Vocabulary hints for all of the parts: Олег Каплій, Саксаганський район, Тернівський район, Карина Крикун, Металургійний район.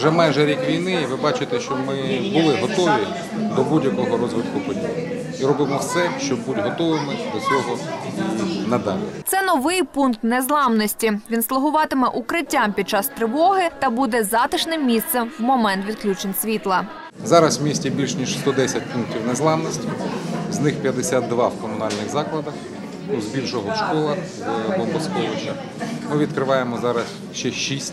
Вже майже рік війни, і ви бачите, що ми були готові до будь-якого розвитку подій. І робимо все, щоб бути готовими до цього надалі. Це новий пункт незламності. Він слугуватиме укриттям під час тривоги та буде затишним місцем в момент відключень світла. Зараз в місті більш ніж 110 пунктів незламності, з них 52 в комунальних закладах, збільшого в школах, в бомбосховищах. Ми відкриваємо зараз ще 6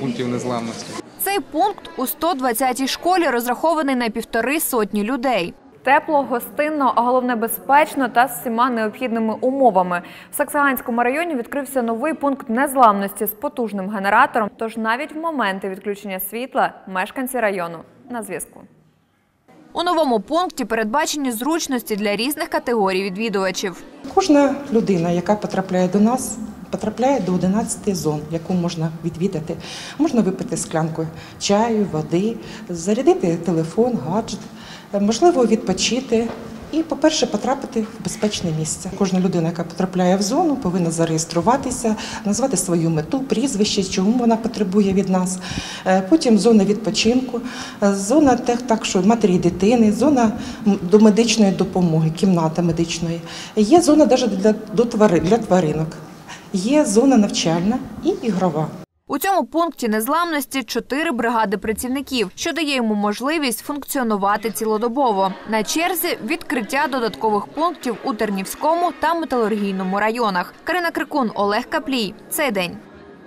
пунктів незламності. Цей пункт у 120-й школі розрахований на 1,5 сотні людей. Тепло, гостинно, а головне безпечно та з всіма необхідними умовами. В Саксаганському районі відкрився новий пункт незламності з потужним генератором, тож навіть в моменти відключення світла мешканці району на зв'язку. У новому пункті передбачені зручності для різних категорій відвідувачів. Кожна людина, яка потрапляє до нас, потрапляє до 11 зон, яку можна відвідати. Можна випити склянку чаю, води, зарядити телефон, гаджет, можливо відпочити і, по-перше, потрапити в безпечне місце. Кожна людина, яка потрапляє в зону, повинна зареєструватися, назвати свою мету, прізвище, чому вона потребує від нас. Потім зона відпочинку, зона матері і дитини, зона до медичної допомоги, кімната медичної. Є зона навіть для тваринок. Є зона навчальна і ігрова. У цьому пункті незламності 4 бригади працівників, що дає йому можливість функціонувати цілодобово. На черзі відкриття додаткових пунктів у Тернівському та Металургійному районах. Карина Крикун, Олег Каплій. Цей день.